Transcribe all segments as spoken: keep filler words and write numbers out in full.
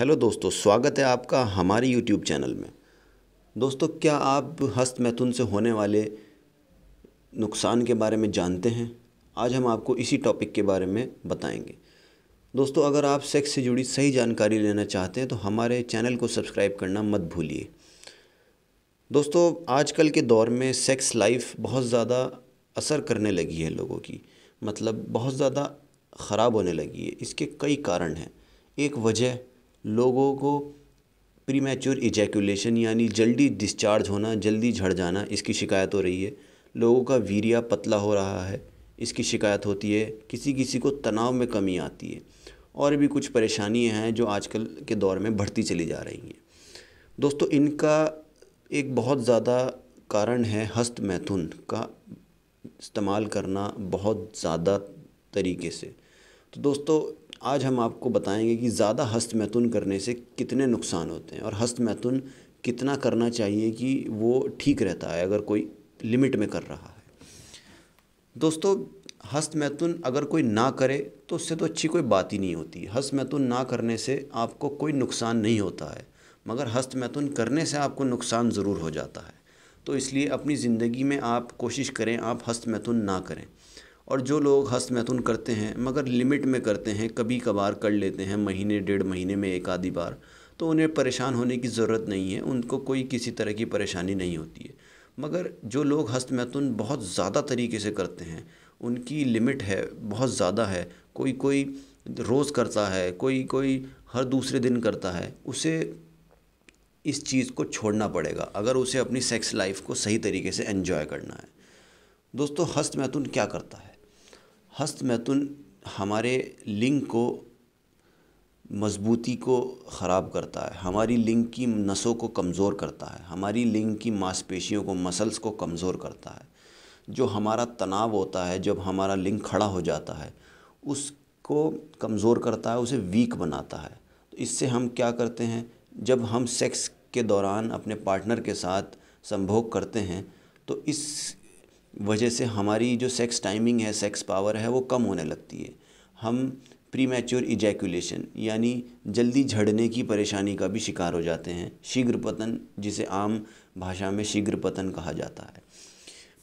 Hello दोस्तों, स्वागत है आपका हमारे यूट्यूब चैनल में। दोस्तों, क्या आप हस्तमैथुन से होने वाले नुकसान के बारे में जानते हैं? आज हम आपको इसी टॉपिक के बारे में बताएंगे। दोस्तों, अगर आप सेक्स से जुड़ी सही जानकारी लेना चाहते हैं तो हमारे चैनल को सब्सक्राइब करना मत भूलिए। दोस्तों, आजकल के दौर में सेक्स लाइफ बहुत ज़्यादा असर करने लगी है लोगों की, मतलब बहुत ज़्यादा ख़राब होने लगी है। इसके कई कारण हैं। एक वजह लोगों को प्रीमैच्योर इजैक्यूलेशन यानी जल्दी डिस्चार्ज होना, जल्दी झड़ जाना, इसकी शिकायत हो रही है। लोगों का वीर्य पतला हो रहा है, इसकी शिकायत होती है। किसी किसी को तनाव में कमी आती है और भी कुछ परेशानियां हैं जो आजकल के दौर में बढ़ती चली जा रही हैं। दोस्तों, इनका एक बहुत ज़्यादा कारण है हस्तमैथुन का इस्तेमाल करना बहुत ज़्यादा तरीके से। तो दोस्तों, आज हम आपको बताएंगे कि ज़्यादा हस्तमैथुन करने से कितने नुकसान होते हैं और हस्तमैथुन कितना करना चाहिए कि वो ठीक रहता है अगर कोई लिमिट में कर रहा है। दोस्तों, हस्तमैथुन अगर कोई ना करे तो उससे तो अच्छी कोई बात ही नहीं होती। हस्तमैथुन ना करने से आपको कोई नुकसान नहीं होता है, मगर हस्तमैथुन करने से आपको नुकसान ज़रूर हो जाता है। तो इसलिए अपनी ज़िंदगी में आप कोशिश करें आप हस्तमैथुन ना करें। और जो लोग हस्तमैथुन करते हैं मगर लिमिट में करते हैं, कभी कभार कर लेते हैं, महीने डेढ़ महीने में एक आधी बार, तो उन्हें परेशान होने की ज़रूरत नहीं है, उनको कोई किसी तरह की परेशानी नहीं होती है। मगर जो लोग हस्तमैथुन बहुत ज़्यादा तरीके से करते हैं, उनकी लिमिट है, बहुत ज़्यादा है, कोई कोई रोज़ करता है, कोई कोई हर दूसरे दिन करता है, उसे इस चीज़ को छोड़ना पड़ेगा अगर उसे अपनी सेक्स लाइफ को सही तरीके से एंजॉय करना है। दोस्तों, हस्तमैथुन क्या करता है? हस्तमैथुन हमारे लिंग को, मजबूती को ख़राब करता है, हमारी लिंग की नसों को कमज़ोर करता है, हमारी लिंग की मांसपेशियों को, मसल्स को कमज़ोर करता है। जो हमारा तनाव होता है, जब हमारा लिंग खड़ा हो जाता है, उसको कमज़ोर करता है, उसे वीक बनाता है। तो इससे हम क्या करते हैं, जब हम सेक्स के दौरान अपने पार्टनर के साथ संभोग करते हैं तो इस वजह से हमारी जो सेक्स टाइमिंग है, सेक्स पावर है, वो कम होने लगती है। हम प्रीमैच्योर इजैक्यूलेशन यानी जल्दी झड़ने की परेशानी का भी शिकार हो जाते हैं, शीघ्रपतन, जिसे आम भाषा में शीघ्रपतन कहा जाता है।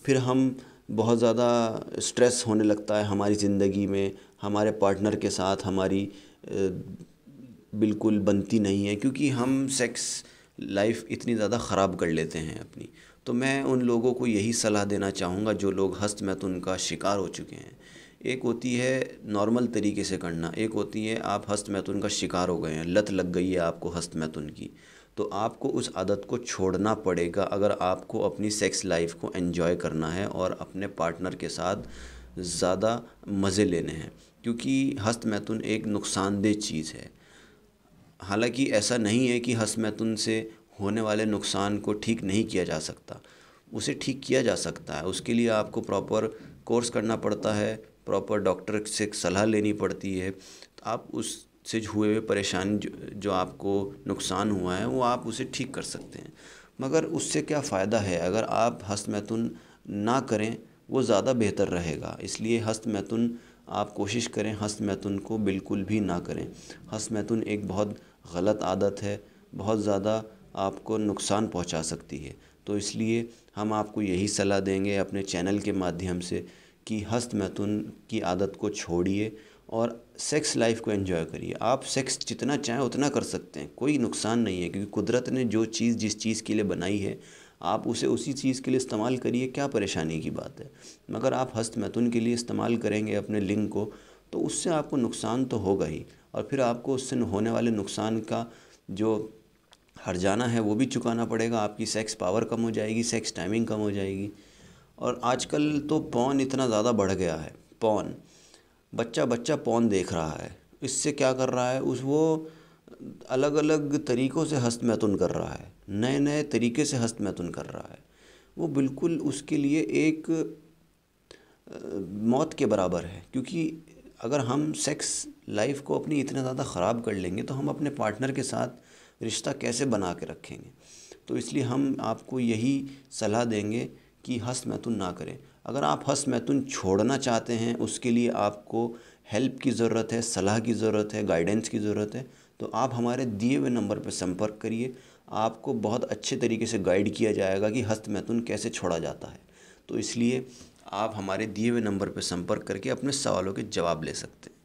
फिर हम बहुत ज़्यादा स्ट्रेस होने लगता है हमारी ज़िंदगी में, हमारे पार्टनर के साथ हमारी बिल्कुल बनती नहीं है, क्योंकि हम सेक्स लाइफ इतनी ज़्यादा ख़राब कर लेते हैं अपनी। तो मैं उन लोगों को यही सलाह देना चाहूँगा जो लोग हस्तमैथुन का शिकार हो चुके हैं। एक होती है नॉर्मल तरीके से करना, एक होती है आप हस्तमैथुन का शिकार हो गए हैं, लत लग गई है आपको हस्तमैथुन की, तो आपको उस आदत को छोड़ना पड़ेगा अगर आपको अपनी सेक्स लाइफ को एंजॉय करना है और अपने पार्टनर के साथ ज़्यादा मज़े लेने हैं, क्योंकि हस्तमैथुन एक नुकसानदेह चीज़ है। हालांकि ऐसा नहीं है कि हस्तमैथुन से होने वाले नुकसान को ठीक नहीं किया जा सकता, उसे ठीक किया जा सकता है। उसके लिए आपको प्रॉपर कोर्स करना पड़ता है, प्रॉपर डॉक्टर से सलाह लेनी पड़ती है। तो आप उससे हुए हुए परेशानी जो, जो आपको नुकसान हुआ है वो आप उसे ठीक कर सकते हैं। मगर उससे क्या फ़ायदा है अगर आप हस्तमैथुन ना करें, वो ज़्यादा बेहतर रहेगा। इसलिए हस्तमैथुन आप कोशिश करें हस्तमैथुन को बिल्कुल भी ना करें। हस्तमैथुन एक बहुत गलत आदत है, बहुत ज़्यादा आपको नुकसान पहुंचा सकती है। तो इसलिए हम आपको यही सलाह देंगे अपने चैनल के माध्यम से कि हस्तमैथुन की आदत को छोड़िए और सेक्स लाइफ को एंजॉय करिए। आप सेक्स जितना चाहें उतना कर सकते हैं, कोई नुकसान नहीं है, क्योंकि कुदरत ने जो चीज़ जिस चीज़ के लिए बनाई है आप उसे उसी चीज़ के लिए इस्तेमाल करिए, क्या परेशानी की बात है। मगर आप हस्तमैथुन के लिए इस्तेमाल करेंगे अपने लिंग को तो उससे आपको नुकसान तो होगा ही, और फिर आपको उससे होने वाले नुकसान का जो हर्जाना है वो भी चुकाना पड़ेगा। आपकी सेक्स पावर कम हो जाएगी, सेक्स टाइमिंग कम हो जाएगी। और आजकल तो पॉर्न इतना ज़्यादा बढ़ गया है, पॉर्न, बच्चा बच्चा पॉर्न देख रहा है। इससे क्या कर रहा है उस वो अलग अलग तरीक़ों से हस्तमैथुन कर रहा है, नए नए तरीके से हस्तमैथुन कर रहा है। वो बिल्कुल उसके लिए एक मौत के बराबर है, क्योंकि अगर हम सेक्स लाइफ को अपनी इतना ज़्यादा ख़राब कर लेंगे तो हम अपने पार्टनर के साथ रिश्ता कैसे बना के रखेंगे। तो इसलिए हम आपको यही सलाह देंगे कि हस्तमैथुन ना करें। अगर आप हस्तमैथुन छोड़ना चाहते हैं उसके लिए आपको हेल्प की ज़रूरत है, सलाह की ज़रूरत है, गाइडेंस की ज़रूरत है, तो आप हमारे दिए हुए नंबर पर संपर्क करिए, आपको बहुत अच्छे तरीके से गाइड किया जाएगा कि हस्त मैथुन कैसे छोड़ा जाता है। तो इसलिए आप हमारे दिए हुए नंबर पर संपर्क करके अपने सवालों के जवाब ले सकते हैं।